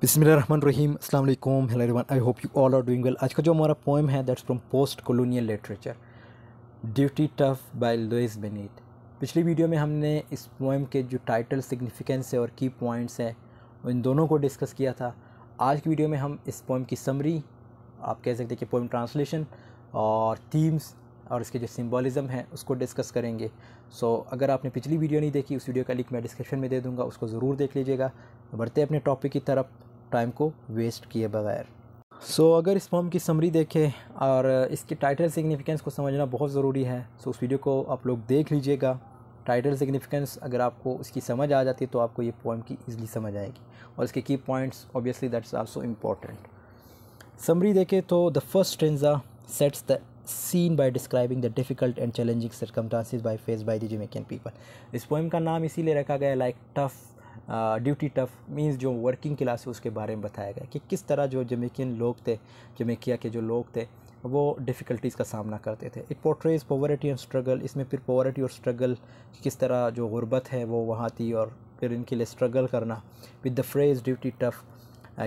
बिस्मिल्लाहिर्रहमानिर्रहीम, अस्सलाम वालेकुम, hello everyone, I hope you all are doing well. आज का जो हमारा पोएम है that's from post colonial literature, duty tough by Louise Bennett. पिछली वीडियो में हमने इस पोएम के जो टाइटल, सिग्निफिकेंस है और की पॉइंट्स हैं, इन दोनों को डिस्कस किया था। आज की वीडियो में हम इस पोएम की समरी, आप कह सकते हैं कि पोएम ट्रांसलेशन, और थीम्स और इसके जो सिंबॉलिज़म है उसको डिस्कस करेंगे। सो अगर आपने पिछली वीडियो नहीं देखी, उस वीडियो का लिंक मैं डिस्क्रिप्शन में दे दूँगा, उसको ज़रूर देख लीजिएगा। बढ़ते अपने टॉपिक की तरफ टाइम को वेस्ट किए बगैर। सो अगर इस पोएम की समरी देखें और इसके टाइटल सिग्निफिकेंस को समझना बहुत ज़रूरी है, सो उस वीडियो को आप लोग देख लीजिएगा। टाइटल सिग्निफिकेंस अगर आपको उसकी समझ आ जाती है तो आपको ये पोएम की ईज़िली समझ आएगी, और इसके की points obviously that's also important. Summary देखें तो the first stanza sets the scene by describing the difficult and challenging circumstances by face by the Jamaican people. इस पोएम का नाम इसीलिए रखा गया, like tough, duty tough means जो working class है उसके बारे में बताया गया कि किस तरह जो जमैकियन लोग थे, जमैकिया के जो लोग थे, वो डिफ़िकल्टीज़ का सामना करते थे। It portrays poverty and struggle. इसमें फिर पॉवर्टी और स्ट्रगल, किस तरह जो गुरबत है वो वहाँ थी और फिर इनके लिए स्ट्रगल करना। With the phrase duty tough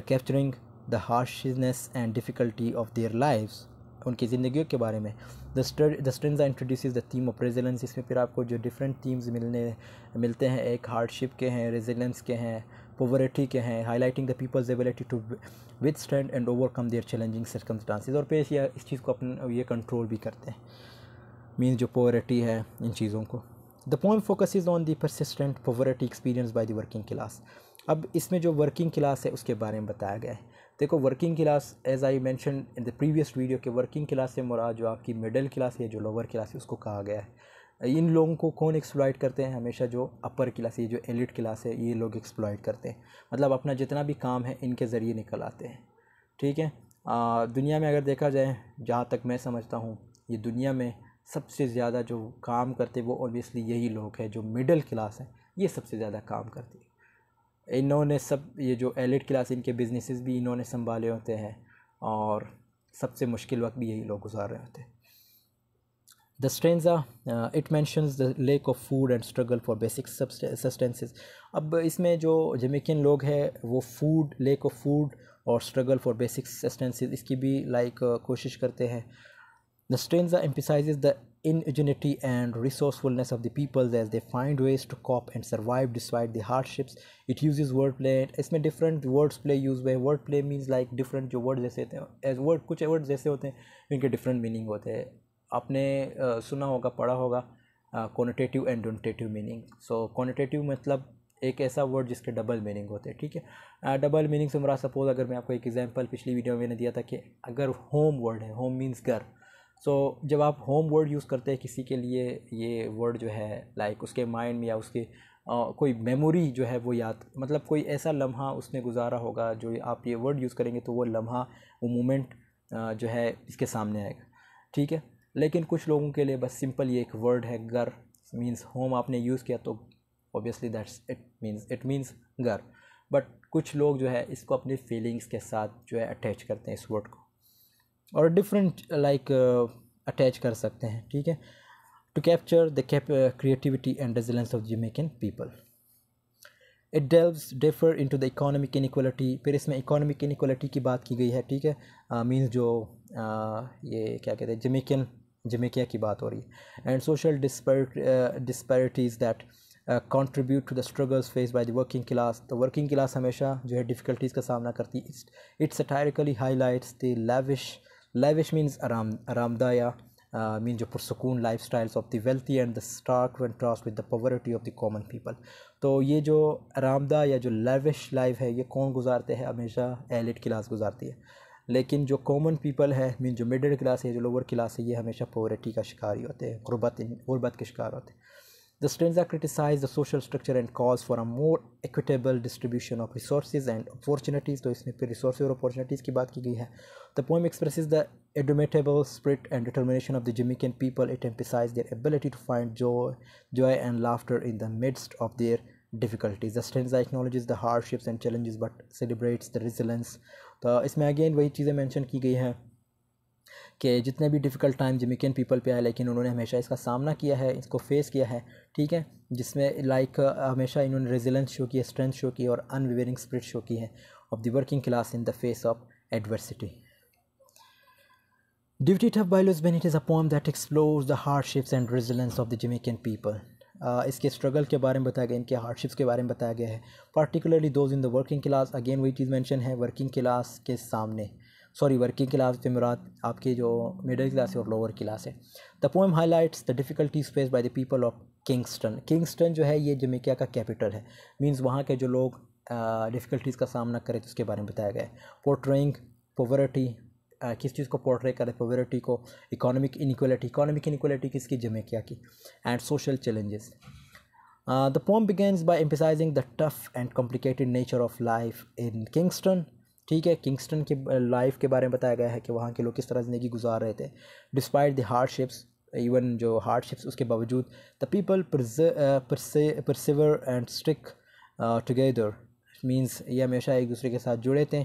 capturing the harshness and difficulty of their lives, उनकी ज़िंदगियों के बारे में। The stanza introduces the theme of resilience. इसमें फिर आपको जो डिफरेंट थीम्स मिलते हैं, एक हार्डशिप के हैं, रेजिलेंस के हैं, पॉवर्टी के हैं, highlighting the people's ability to withstand and overcome their challenging circumstances. और फिर इस चीज़ को अपने ये कंट्रोल भी करते हैं, मीन्स जो पॉवर्टी है इन चीज़ों को। The poem focuses on the persistent poverty experience by the working class. अब इसमें जो वर्किंग क्लास है उसके बारे में बताया गया है। देखो working class, as I mention in the previous video, के वर्किंग क्लास से मुराद जो आपकी मिडिल क्लास है, जो लोअर क्लास है उसको कहा गया है। इन लोगों को कौन एक्सप्लॉइट करते हैं? हमेशा जो अपर क्लास, ये जो एलिट क्लास है, ये लोग एक्सप्लॉइट करते हैं। मतलब अपना जितना भी काम है इनके ज़रिए निकल आते हैं, ठीक है। दुनिया में अगर देखा जाए, जहाँ तक मैं समझता हूँ, ये दुनिया में सबसे ज़्यादा जो काम करते वो ऑब्वियसली यही लोग हैं, जो मिडिल क्लास हैं ये सबसे ज़्यादा काम करते हैं। इन्होंने सब, ये जो एलिट क्लास, इनके बिजनेसेस भी इन्होंने संभाले होते हैं और सबसे मुश्किल वक्त भी यही लोग गुजार रहे होते हैं। The stanza it mentions the lack of food and struggle for basic substances. अब इसमें जो जमैकन लोग हैं वो फूड, लैक ऑफ फूड और स्ट्रगल फॉर बेसिक सब्सटेंसेस, इसकी भी कोशिश करते हैं। The stanza emphasizes the ingenuity and resourcefulness of the people as they find ways to cope and survive despite the hardships. It uses wordplay. इसमें different words play use हुए। word play means like different जो word जैसे होते हैं, as word कुछ words जैसे होते हैं इनके different meaning होते हैं। आपने सुना होगा, पढ़ा होगा connotative and denotative meaning। so connotative मतलब एक ऐसा वर्ड जिसके डबल मीनिंग होते हैं, ठीक है। डबल मीनिंग से मेरा सपोज, अगर मैं आपको एक एग्जांपल पिछली वीडियो में मैंने दिया था कि अगर होम वर्ड है, होम मीन्स घर। सो जब आप होम वर्ड यूज़ करते हैं किसी के लिए, ये वर्ड जो है लाइक उसके माइंड में या उसके कोई मेमोरी जो है वो याद, मतलब कोई ऐसा लम्हा उसने गुजारा होगा, जो आप ये वर्ड यूज़ करेंगे तो वो लम्हा, वो मोमेंट जो है इसके सामने आएगा, ठीक है। लेकिन कुछ लोगों के लिए बस सिंपल ये एक वर्ड है, घर मीन्स होम। आपने यूज़ किया तो ऑब्वियसली दैट्स इट मीन्स घर। बट कुछ लोग जो है इसको अपनी फीलिंग्स के साथ जो है अटैच करते हैं इस वर्ड को, और डिफरेंट लाइक अटैच कर सकते हैं, ठीक है। To capture the creativity and resilience of Jamaican people. It delves differ into the economic inequality. फिर इसमें इकोनॉमिक इनइक्वालिटी की बात की गई है, ठीक है। मींस जो ये क्या कहते हैं, जमैकिया की बात हो रही है। And social disparities that contribute to the struggles face by the working class. तो वर्किंग क्लास हमेशा जो है डिफ़िकल्टीज़ का सामना करती है। It's satirically highlights the lavish means aramdaya means जो पुरसकून life styles of the wealthy and the stark contrast with the poverty of the common people. तो ये जो आरामदा या जो lavish लाइफ है ये कौन गुजारते हैं? हमेशा एलिट क्लास गुजारती है। लेकिन जो कॉमन पीपल है, मीन जो मिडिल क्लास है, जो लोअर क्लास है, ये हमेशा पॉवर्टी का शिकारी होते हैं, गुरबत के शिकार होते हैं। The stanza criticize the social structure and cause for a more equitable distribution of resources and opportunities. तो इसमें फिर रिसोर्स और अपॉर्चुनिटीज़ की बात की गई है। The poem expresses the indomitable spirit and determination of the Jamaican people. It emphasise their ability to find joy and laughter in the midst of their difficulties. The stanza acknowledges the hardships and challenges but celebrates the resilience. तो इसमें again वही चीज़ें mention की गई हैं कि जितने भी डिफ़िकल्ट टाइम जमैकन पीपल पे आए, लेकिन उन्होंने हमेशा इसका सामना किया है, इसको फेस किया है, ठीक है। जिसमें लाइक हमेशा इन्होंने रेजिलेंस शो की है, स्ट्रेंथ शो की है और अनविवेरिंग स्पिरिट शो की है। of the working class in the face of adversity. Duty of Louise Bennett is a poem that explores the hardships and resilience of the Jamaican people. इसके struggle के बारे में बताया गया, इनके हार्डशिप्स के बारे में बताया गया है, particularly those in the working class. Again वही चीज़ मेंशन है, वर्किंग क्लास के सामने, सॉरी वर्किंग क्लास पे मुराद आपके जो मिडिल क्लास है और लोअर क्लास है. The poem highlights the difficulties face by the people of Kingston. Kingston जो है ये जमैका का कैपिटल है, मींस वहाँ के जो लोग डिफ़िकल्टीज़ का सामना करें तो उसके बारे में बताया गया है. पोर्ट्रेइंग पॉवर्टी, किस चीज़ को पोर्ट्रे करें, पॉवर्टी को. इकोनॉमिक इनइक्वालिटी, इकोनॉमिक इनइक्वालिटी किसकी, जमैका की. And social challenges. The poem begins by emphasising the tough and complicated nature of life in Kingston. ठीक है, किंगस्टन के लाइफ के बारे में बताया गया है कि वहाँ के लोग किस तरह ज़िंदगी गुजार रहे थे. डिस्पाइट द हार्डशिप्स, इवन जो हार्डशिप्स उसके बावजूद the people persevere and stick together. Means ये हमेशा एक दूसरे के साथ जुड़े थे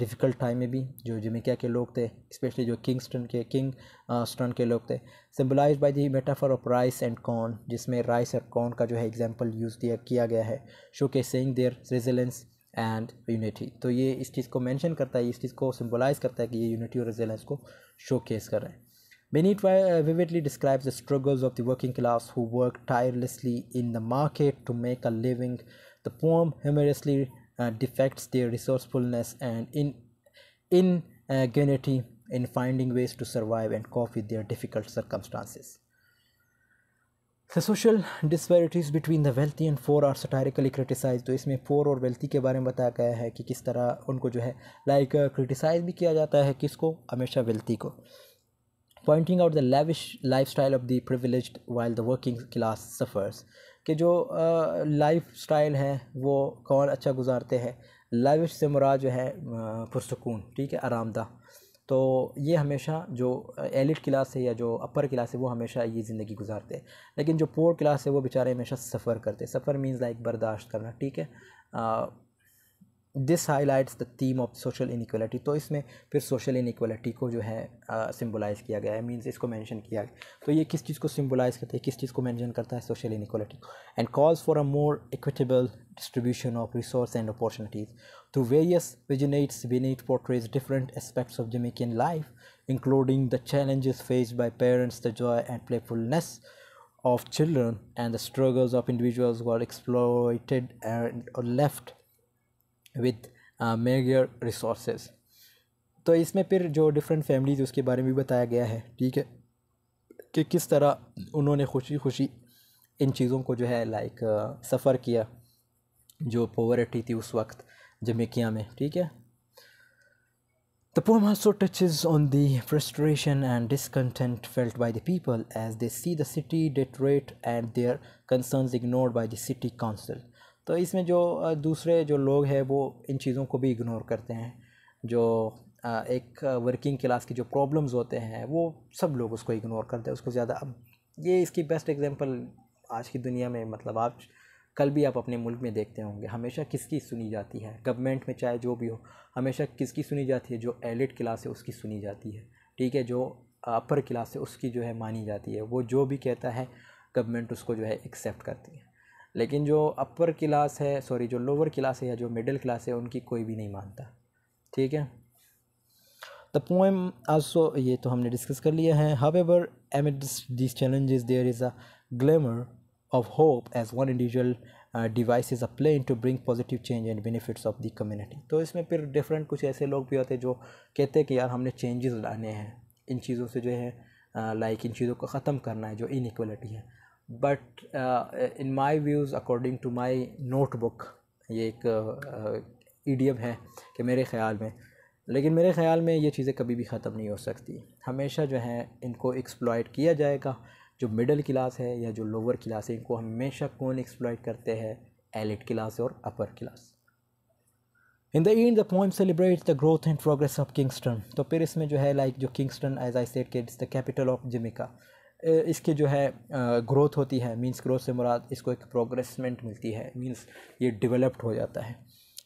डिफ़िकल्ट टाइम में भी, जो जमैका के लोग थे, स्पेशली जो किंगस्टन के लोग थे. Symbolize by the metaphor of rice and corn, जिसमें राइस और कॉर्न का जो है एग्जाम्पल यूज़ किया गया है. Showcasing their resilience and unity. तो ये इस चीज़ को मेंशन करता है, इस चीज़ को सिंबलाइज़ करता है कि ये यूनिटी और रेजिलेंस को शोकेस कर रहे हैं. Bennett vividly describes the struggles of the working class who work tirelessly in the market to make a living. The poem humorously depicts their resourcefulness and ingenuity in finding ways to survive and cope with their difficult circumstances. The social disparities between the wealthy and poor are satirically criticized. तो इसमें poor और wealthy के बारे में बताया गया है कि किस तरह उनको जो है criticize भी किया जाता है, किसको, हमेशा wealthy को. Pointing out the lavish lifestyle of the privileged while the working class suffers. कि जो lifestyle है वो कौन अच्छा गुजारते हैं, lavish से मुराद जो है पुरसकून, ठीक है, आरामदाह. तो ये हमेशा जो एलिट क्लास है या जो अपर क्लास है वो हमेशा ये ज़िंदगी गुजारते हैं, लेकिन जो पोअर क्लास है वो बेचारे हमेशा सफ़र करते हैं. सफ़र मींस लाइक बर्दाश्त करना, ठीक है. This highlights the theme of social inequality. तो इसमें फिर सोशल इनइक्वालिटी को जो है सिंबलाइज़ किया गया है, मींस इसको मेंशन किया गया. तो ये किस चीज़ को सिंबलाइज़ करता है, किस चीज़ को मेंशन करता है, social inequality. And calls for a more equitable distribution of resource and opportunities through various vignettes. Bennett portrays different aspects of Jamaican life, including the challenges faced by parents, the joy and playfulness of children, and the struggles of individuals who are exploited and are left with meager resources. तो इसमें फिर जो different families उसके बारे में भी बताया गया है, ठीक है, कि किस तरह उन्होंने खुशी खुशी इन चीज़ों को जो है सफ़र किया जो पॉवर्टी थी उस वक्त जमैका में, ठीक है. The poem also touches on the frustration and discontent felt by the people as they see the city deteriorate and their concerns ignored by the city council. तो इसमें जो दूसरे जो लोग हैं वो इन चीज़ों को भी इग्नोर करते हैं, जो एक वर्किंग क्लास की जो प्रॉब्लम्स होते हैं वो सब लोग उसको इग्नोर करते हैं, उसको ज़्यादा. अब ये इसकी बेस्ट एग्जांपल आज की दुनिया में, मतलब आप कल भी आप अपने मुल्क में देखते होंगे, हमेशा किसकी सुनी जाती है, गवर्नमेंट में चाहे जो भी हो, हमेशा किसकी सुनी जाती है, जो एलिट क्लास है उसकी सुनी जाती है, ठीक है, जो अपर क्लास है उसकी जो है मानी जाती है. वो जो भी कहता है गवर्नमेंट उसको जो है एक्सेप्ट करती है, लेकिन जो अपर क्लास है, सॉरी जो लोअर क्लास है या जो मिडिल क्लास है, उनकी कोई भी नहीं मानता, ठीक है. द पोएम आल्सो, ये तो हमने डिस्कस कर लिया है. However amidst these challenges there is a glimmer of hope as one individual devices a plan to bring positive change and benefits of the community. तो इसमें फिर different कुछ ऐसे लोग भी होते हैं जो कहते हैं कि यार हमने changes लाने हैं, इन चीज़ों से जो है इन चीज़ों को ख़त्म करना है जो inequality है. But in my views, according to my notebook, ये एक idiom है कि मेरे ख़्याल में, लेकिन मेरे ख़्याल में ये चीज़ें कभी भी ख़त्म नहीं हो सकती, हमेशा जो है इनको एक्सप्लॉयट किया जाएगा. जो मिडिल क्लास है या जो लोअर क्लास है, इनको हमेशा कौन एक्सप्लॉइट करते हैं, एलिट क्लास और upper class. In the end the poem celebrates the growth and progress of Kingston. तो फिर इसमें जो है जो Kingston as I said it's the capital of Jamaica, इसकी जो है ग्रोथ होती है, मींस ग्रोथ से मुराद इसको एक प्रोग्रेसमेंट मिलती है, मींस ये डेवलप्ड हो जाता है.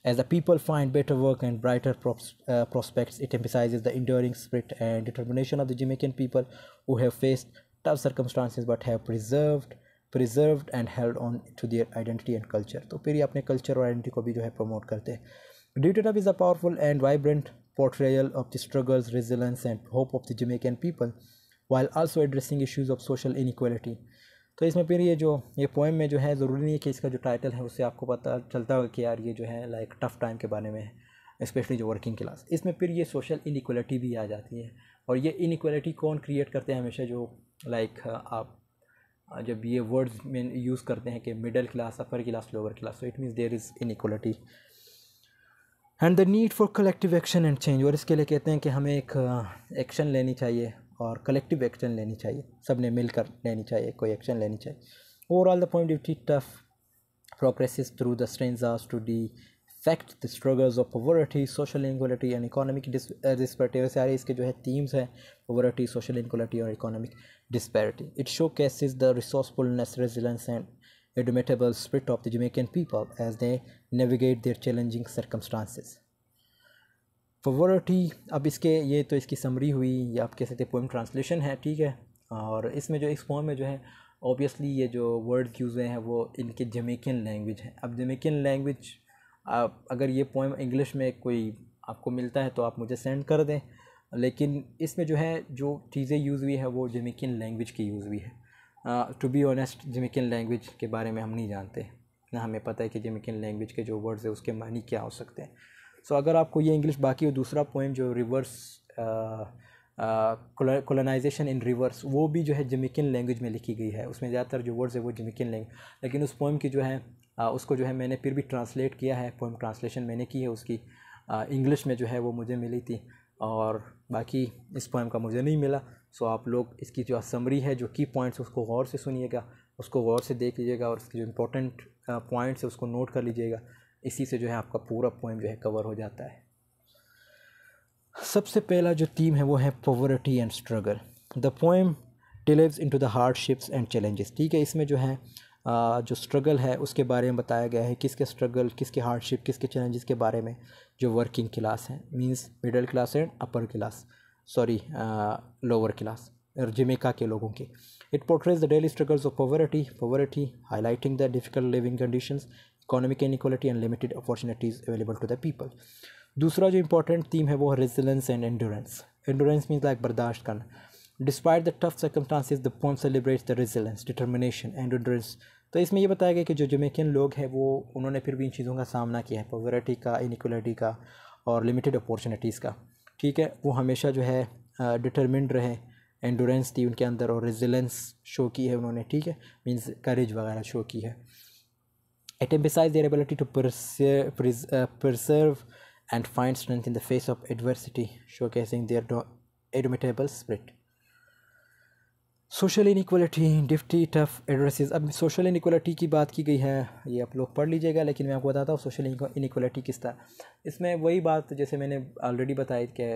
As the people find better work and brighter prospects, it emphasizes the enduring spirit and determination of the Jamaican people who have faced tough circumstances but have preserved and held on to their identity and culture. तो फिर ये अपने culture और identity को भी जो है promote करते हैं. Deuterotope is a powerful and vibrant portrayal of the struggles, resilience and hope of the Jamaican people while also addressing issues of social inequality। तो इसमें फिर ये पोएम में जो है ज़रूरी नहीं है कि इसका जो टाइटल है उससे आपको पता चलता होगा कि यार ये जो है लाइक टफ़ टाइम के बारे में है, स्पेशली जो वर्किंग क्लास। इसमें फिर ये सोशल इनइक्वलिटी भी आ जाती है, और ये इनइक्वलिटी कौन क्रिएट करते हैं हमेशा, जो लाइक आप जब ये वर्ड्स में यूज़ करते हैं कि middle class, upper class, lower class, so it means there is inequality and the need for collective action and change. और इसके लिए कहते हैं कि हमें एक एक्शन लेनी चाहिए और कलेक्टिव एक्शन लेनी चाहिए, सब ने मिलकर लेनी चाहिए, कोई एक्शन लेनी चाहिए। Overall the point Dutty Tough progresses through the stanzas to depict the struggles of poverty, social inequality and economic disparity. सारे इसके जो है थीम्स हैं, पॉवर्टी, सोशल इनइक्वालिटी और economic disparity. It showcases the resourcefulness, resilience and indomitable spirit of the Jamaican people as they navigate their challenging circumstances। Poverty, अब इसके ये तो इसकी समरी हुई, ये आप कह सकते हैं पोएम ट्रांसलेशन है, ठीक है। और इसमें जो इस पोएम में जो है ऑब्वियसली ये जो वर्ड्स यूज़ हुए हैं वो इनके जमैकन लैंग्वेज हैं। अब जमैकन लैंग्वेज आप अगर ये पोएम इंग्लिश में कोई आपको मिलता है तो आप मुझे सेंड कर दें, लेकिन इसमें जो है जो चीज़ें यूज़ हुई है वो जमैकन लैंग्वेज की यूज़ हुई है। To be honest Jamaican language के बारे में हम नहीं जानते, ना हमें पता है कि जमैकन लैंग्वेज के जो वर्ड्स है उसके मानी क्या हो सकते हैं। सो अगर आपको ये इंग्लिश बाकी और दूसरा पोएम जो रिवर्स कॉलोनाइजेशन इन रिवर्स, वो भी जो है जमैकन लैंग्वेज में लिखी गई है, उसमें ज़्यादातर जो वर्ड्स है वो जमैकन लैंग्वेज, लेकिन उस पोएम की जो है उसको जो है मैंने फिर भी ट्रांसलेट किया है, पोएम ट्रांसलेशन मैंने की है उसकी, इंग्लिश में जो है वो मुझे मिली थी और बाकी इस पोएम का मुझे नहीं मिला। सो आप लोग इसकी जो समरी है, जो की पॉइंट्स, उसको गौर से सुनिएगा, उसको गौर से देख लीजिएगा और इसके जो इम्पोर्टेंट पॉइंट्स है उसको नोट कर लीजिएगा। इसी से जो है आपका पूरा पोएम जो है कवर हो जाता है। सबसे पहला जो थीम है वो है poverty and struggle. The poem delves into the hardships and challenges, ठीक है। इसमें जो है जो स्ट्रगल है उसके बारे में बताया गया है, किसके स्ट्रगल, किसके हार्डशिप, किसके चैलेंजेस के बारे में जो वर्किंग क्लास है, means middle class and upper class, sorry lower class और जमैका के लोगों के। It portrays the daily struggles of poverty, highlighting the difficult living conditions, economic inequality and limited opportunities available to the people. दूसरा जो important theme है वो resilience and endurance. Endurance means like बर्दाश्त करना। Despite the tough circumstances, the poem celebrates the resilience, determination and endurance। तो इसमें यह बताया गया कि जो जमैकन लोग हैं वो उन्होंने फिर भी इन चीज़ों का सामना किया है, पॉवर्टी का, इनइक्वालिटी का और लिमिटेड अपॉर्चुनिटीज़ का, ठीक है। वो हमेशा जो है डिटरमिन्ड रहे, एंडोरेंस थी उनके अंदर और रेजिलेंस शो की है उन्होंने, ठीक है, मीन्स करेज वगैरह शो की है। It emphasise their ability to persevere and find strength in the face of adversity, showcasing their indomitable spirit. Social inequality डिफ्टी टफ एड्रेसेस। अब सोशल इनइक्वालिटी की बात की गई है, ये आप लोग पढ़ लीजिएगा, लेकिन मैं आपको बताता हूँ सोशल इनइक्वालिटी किस तरह। इसमें वही बात जैसे मैंने ऑलरेडी बताई कि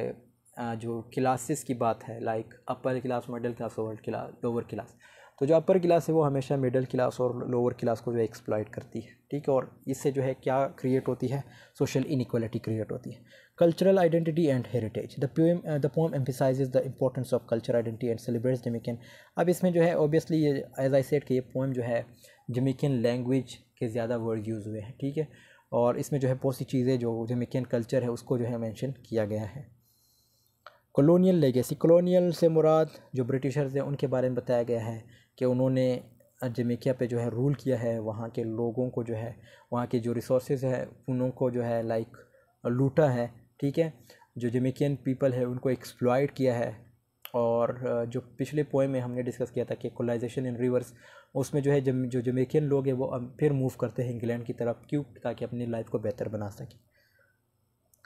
जो क्लासेस की बात है, like upper class, middle class, lower class, तो जो अपर क्लास है वो हमेशा मिडिल क्लास और लोअर क्लास को जो है एक्सप्लॉइट करती है, ठीक है। और इससे जो है क्या क्रिएट होती है, सोशल इनइक्वालिटी क्रिएट होती है। Cultural identity and heritage. The poem emphasises the importance of culture identity and celebrates Jamaican. अब इसमें जो है ऑब्वियसली ये एज आई सेड कि ये पोएम जो है जमैकन लैंग्वेज के ज़्यादा वर्ड यूज़ हुए हैं, ठीक है, और इसमें जो है बहुत सी चीज़ें जो जमैकन कल्चर है उसको जो है मेंशन किया गया है। Colonial legacy. कॉलोनियल से मुराद जो ब्रिटिशर्स हैं उनके बारे में बताया गया है कि उन्होंने जमैका पे जो है रूल किया है, वहाँ के लोगों को जो है, वहाँ के जो रिसोर्सेज है उनको जो है लाइक लूटा है, ठीक है, जो जमैकन पीपल है उनको एक्सप्लॉइट किया है। और जो पिछले पोएम में हमने डिस्कस किया था कि कोलोनाइजेशन इन रिवर्स, उसमें जो है जो जमैकन लोग हैं वो अब फिर मूव करते हैं इंग्लैंड की तरफ, क्यों, ताकि अपनी लाइफ को बेहतर बना सकें।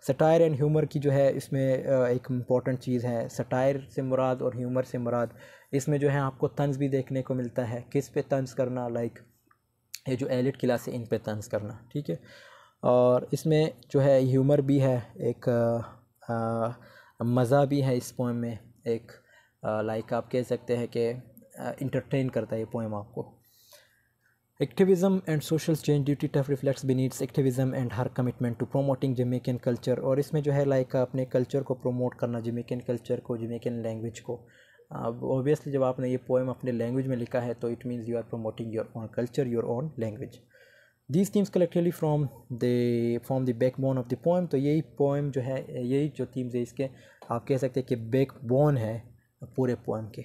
सटायर एंड ह्यूमर की जो है इसमें एक इम्पॉर्टेंट चीज़ है, सटायर से मुराद और ह्यूमर से मुराद। इसमें जो है आपको तंज भी देखने को मिलता है, किस पे तंज करना, लाइक ये जो एलिट क्लास है इन पे तंज करना, ठीक है। और इसमें जो है ह्यूमर भी है, एक मज़ा भी है इस पोएम में, एक लाइक आप कह सकते हैं कि इंटरटेन करता है ये पोएम आपको। Activism and social change. Dutty Tough reflects Bennett's activism and her commitment to promoting Jamaican culture. और इसमें जो है लाइक अपने कल्चर को प्रमोट करना, जमैकन कल्चर को, जमैकन लैंग्वेज को। अब ऑब्वियसली जब आपने ये पोएम अपने लैंग्वेज में लिखा है तो it means you are promoting your own culture, your own language. These themes collectively form the backbone of the poem. तो यही poem जो है, यही जो themes है इसके आप कह सकते हैं कि backbone है पूरे poem के.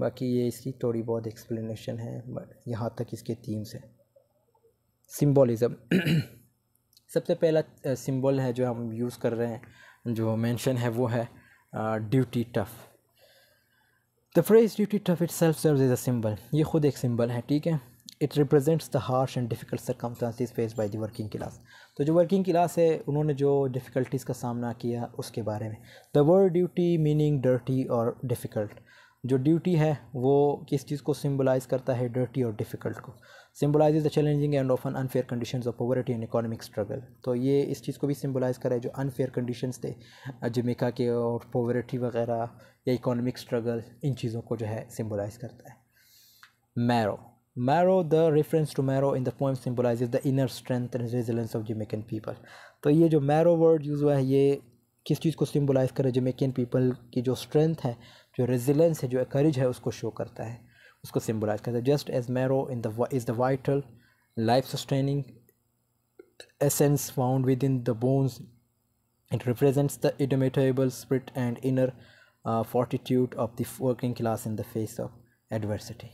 बाकी ये इसकी थोड़ी बहुत explanation है, बट यहाँ तक इसके themes हैं. Symbolism. सबसे पहला symbol है जो हम use कर रहे हैं, जो mention है वो है duty tough. The phrase duty tough itself serves as a symbol. ये खुद एक symbol है, ठीक है. It represents the harsh and difficult circumstances faced by the working class. तो जो working class है उन्होंने जो difficulties का सामना किया उसके बारे में. The word duty meaning dirty or difficult. जो duty है वो किस चीज़ को symbolize करता है, dirty और difficult को. Symbolizes the challenging and often unfair conditions of poverty and economic struggle. तो ये इस चीज़ को भी symbolize कर रहा है जो unfair conditions थे जमैका के, और poverty वगैरह या economic struggle, इन चीज़ों को जो है symbolize करता है. Marrow. Marrow, the reference to marrow in the poem symbolizes the inner strength and resilience of Jamaican people. तो ये जो marrow word यूज़ हुआ है ये किस चीज़ को symbolize कर रहा है, Jamaican people की जो strength है, जो resilience है, जो courage है, उसको show करता है, उसको symbolize करता है. Just as marrow is the vital, life-sustaining essence found within the bones, it represents the indomitable spirit and inner fortitude of the working class in the face of adversity.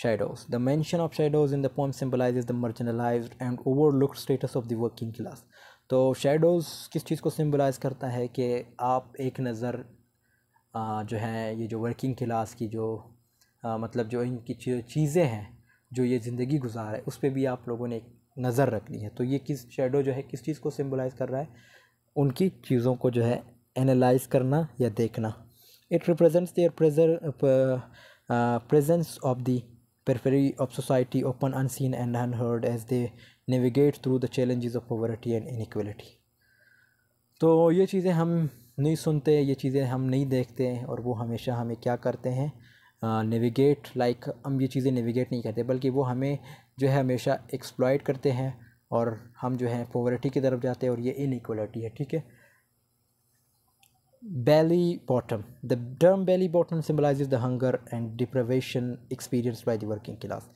Shadows. The mention of shadows in the poem symbolizes the marginalized and overlooked status of the working class. तो shadows किस चीज़ को symbolize करता है कि आप एक नज़र जो है ये जो working class की जो मतलब जो इनकी चीज़ें हैं जो ये ज़िंदगी गुजार है उस पर भी आप लोगों ने एक नज़र रखनी है. तो ये किस shadow जो है किस चीज़ को symbolize कर रहा है, उनकी चीज़ों को जो है analyze करना या देखना. It represents their presence of the periphery of society, often unseen and unheard as they navigate through the challenges of poverty and inequality. तो ये चीज़ें हम नहीं सुनते, ये चीज़ें हम नहीं देखते हैं, और वो हमेशा हमें क्या करते हैं, नेविगेट हम ये चीज़ें नेविगेट नहीं करते बल्कि वो हमें जो है हमेशा एक्सप्लॉइट करते हैं और हम जो है पॉवर्टी की तरफ जाते हैं, और ये इनइक्वलिटी है, ठीक है. Belly bottom. The term belly bottom symbolizes the hunger and deprivation experienced by the working class.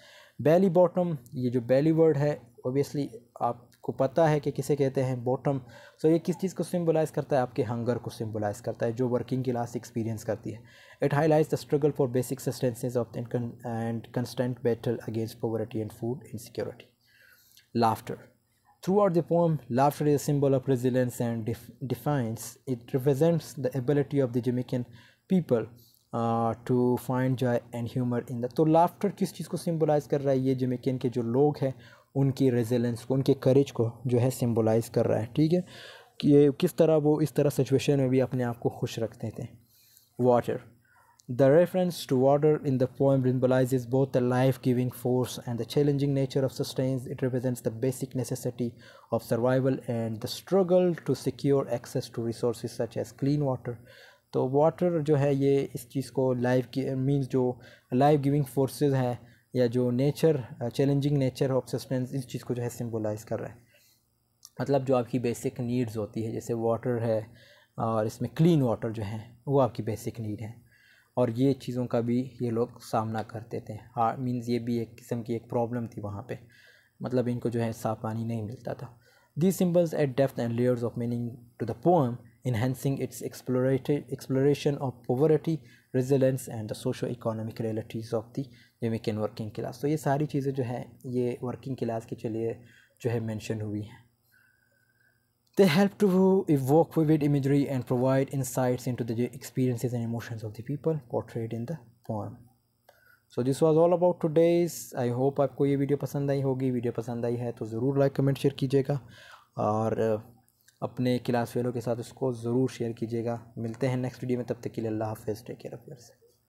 Belly bottom, ये जो belly word है obviously आपको पता है कि किसे कहते हैं, bottom. So ये किस चीज़ को symbolize करता है, आपके hunger को symbolize करता है जो working class experience करती है. It highlights the struggle for basic sustenance and constant battle against poverty and food insecurity. Laughter. Throughout the poem, laughter is a symbol of resilience and defiance. It represents the ability of the Jamaican people to find joy and humor in the. तो laughter किस चीज़ को symbolize कर रहा है, ये Jamaican के जो लोग हैं उनकी resilience को, उनके courage को जो है symbolize कर रहा है, ठीक है, कि ये किस तरह वो इस तरह situation में भी अपने आप को खुश रखते थे. Water. The reference to water in the poem symbolizes both the life-giving force and the challenging nature of sustenance. It represents the basic necessity of survival and the struggle to secure access to resources such as clean water. तो water जो है ये इस चीज़ को जो life-giving forces है या जो nature challenging nature of sustenance, इस चीज़ को जो है symbolize कर रहा है, मतलब जो आपकी basic needs होती है जैसे water है, और इसमें clean water जो है वो आपकी basic need है, और ये चीज़ों का भी ये लोग सामना करते थे. हाँ मीन्स ये भी एक किस्म की एक प्रॉब्लम थी वहाँ पे, मतलब इनको जो है साफ पानी नहीं मिलता था. These symbols add depth and layers of meaning to the poem, enhancing its exploration of poverty, resilience and the socio-economic realities of the Jamaican working class. तो ये सारी चीज़ें जो है ये वर्किंग क्लास के चलिए जो है मेंशन हुई हैं. They help to evoke vivid imagery and provide insights into the experiences and emotions of the people portrayed in the poem. So this was all about today's. I hope आपको ये video पसंद आई होगी. Video पसंद आई है तो ज़रूर like comment share कीजिएगा और अपने क्लास फेलों के साथ उसको ज़रूर शेयर कीजिएगा. मिलते हैं नेक्स्ट वीडियो में, तब तक के लिए अल्लाह हाफ़िज़. Take care of yourself.